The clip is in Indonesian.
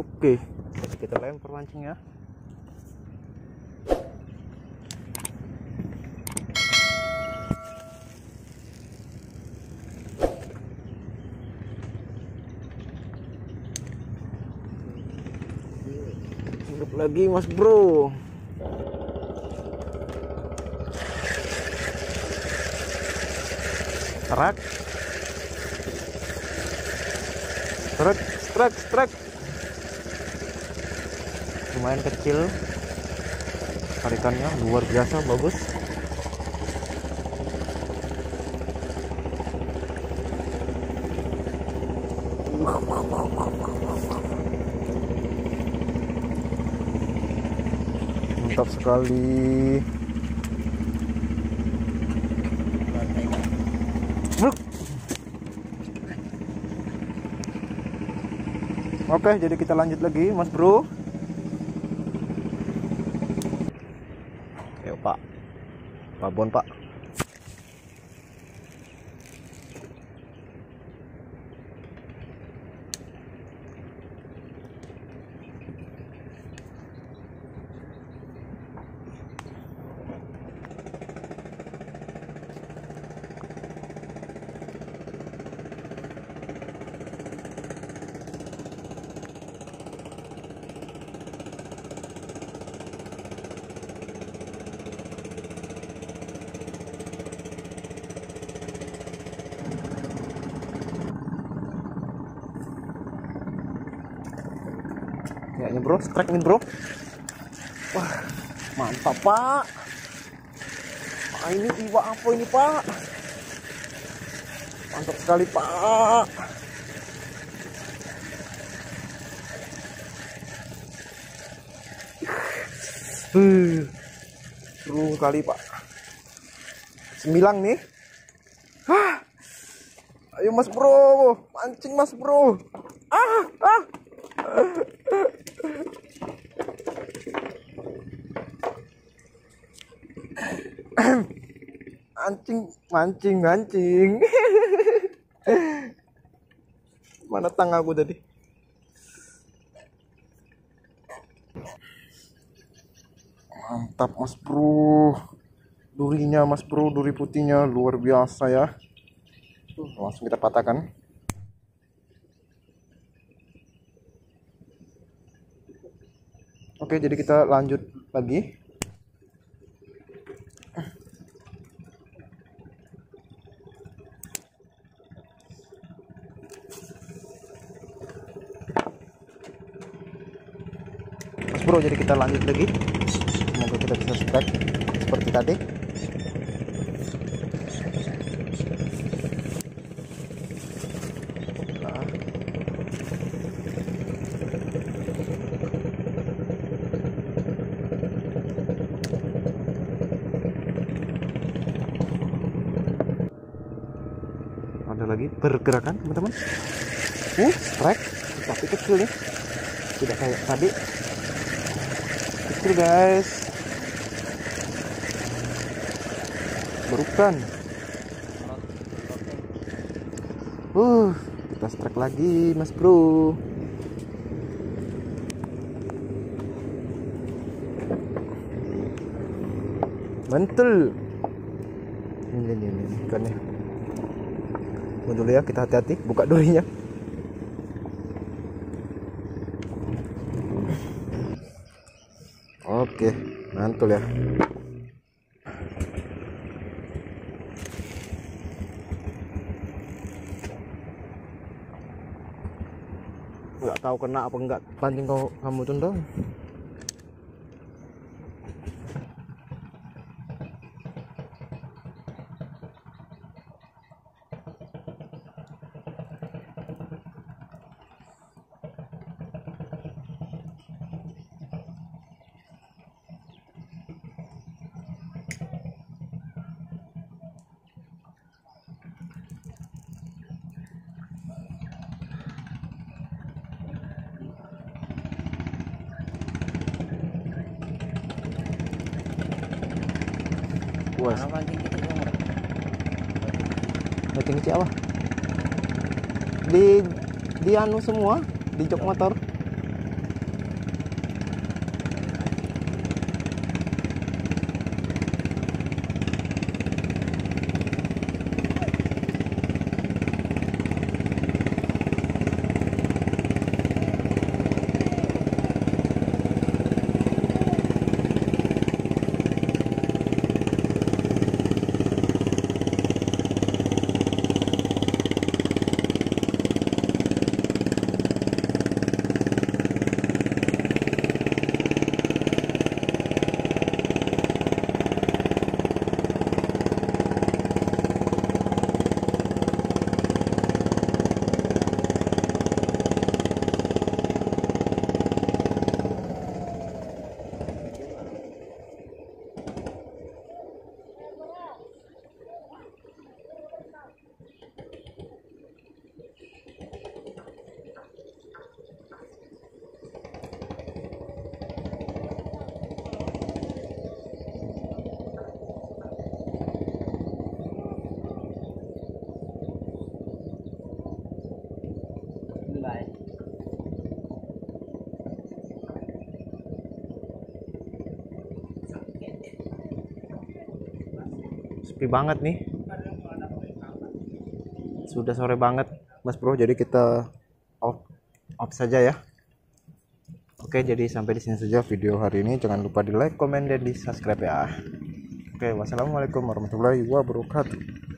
Oke, jadi kita lempar mancingnya. Hidup lagi Mas Bro. Truk, truk, truk, truk. Lumayan kecil, tarikannya luar biasa bagus. Mantap sekali. Oke, jadi kita lanjut lagi, Mas Bro. Ayo Pak, babon Pak. Kayaknya bro, strike nih bro. Wah, mantap Pak. Pak, ini iwa apa ini Pak? Mantap sekali Pak. Seru kali Pak. Sembilang nih. Hah. Ayo Mas Bro, mancing Mas Bro. Ah. mancing. Mana tangan aku tadi? Mantap Mas Bro. Durinya Mas Bro, duri putihnya luar biasa ya. Langsung kita patahkan. Oke, jadi kita lanjut lagi. Bro, jadi kita lanjut lagi. Semoga kita bisa strike seperti tadi. Nah. Ada lagi pergerakan teman-teman. Strike, tapi kecil nih. Tidak kayak tadi. Kecil guys, berukan. Kita strike lagi Mas Bro. Mantul. Ini ikannya. Buat dulu ya, kita hati-hati buka durinya. Oke, mantul ya. Enggak tahu kena apa enggak pancing kamu tendang. Mancing kecil apa? Di anu semua, di jok motor. sepi banget nih, sudah sore banget Mas Bro, jadi kita off saja ya. Oke, jadi sampai di sini saja video hari ini. Jangan lupa di like, komen, dan di subscribe ya. Oke, wassalamualaikum warahmatullahi wabarakatuh.